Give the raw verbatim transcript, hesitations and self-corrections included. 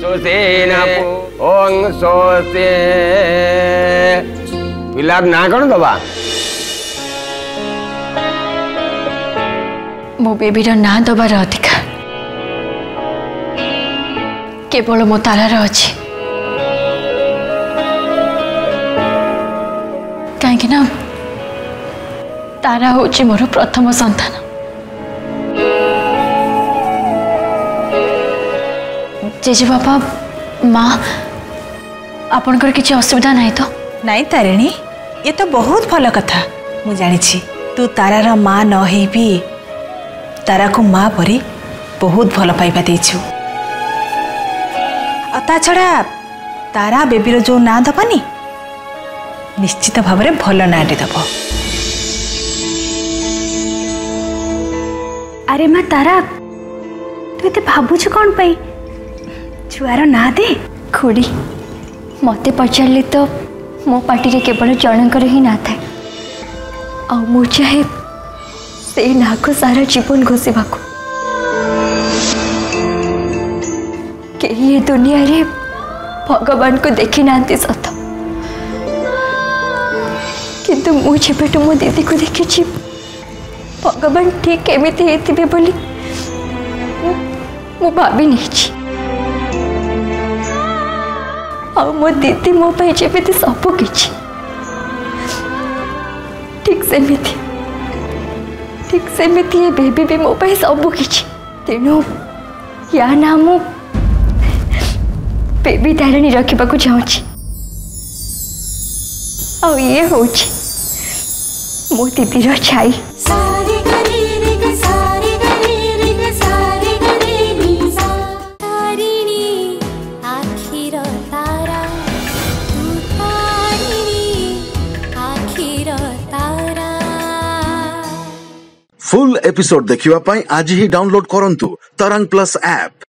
सुसेन ओं सोसे विलाप ना करो दबा मो बेबी रो ना दबा अधिकार केवल मो तार अच्छे कहीं तारा हूँ मोर प्रथम संतान जेजे बापा माँ आपण किसी असुविधा ना तो नाई तारिणी ये तो बहुत भल कथा मु जानी तू तारार माँ न हो भी तारा को माँ परी बहुत भल पाइबा देचु आ छड़ा तारा बेबीर जो ना दबानी निश्चित भाव में भल नाटे दब। अरे माँ तारा तू ये भावुच कौन पाई छुआर ना दे खुड़ी मत पचारे तो मो पार्टी रे केवल जनकर ही ना था आउ चाहे से ना को सारा जीवन घोषवा कही दुनिया रे भगवान को देखी ना सत किंतु मुझे मो दीदी को देखी भगवान ठीक एमती होते बोली मु भाभी नहीं और मो दीदी मो मोबाइल जमी सबकि ठीक सेमि ठीक सेमि ये बेबी भी मो सबकि तेणु या ना मु बेबी तारिणी रखा चाहे और ये हूँ मो दीदीर छाई फुल एपिसोड देखिवा पाई आज ही डाउनलोड करंतु तरंग प्लस ऐप।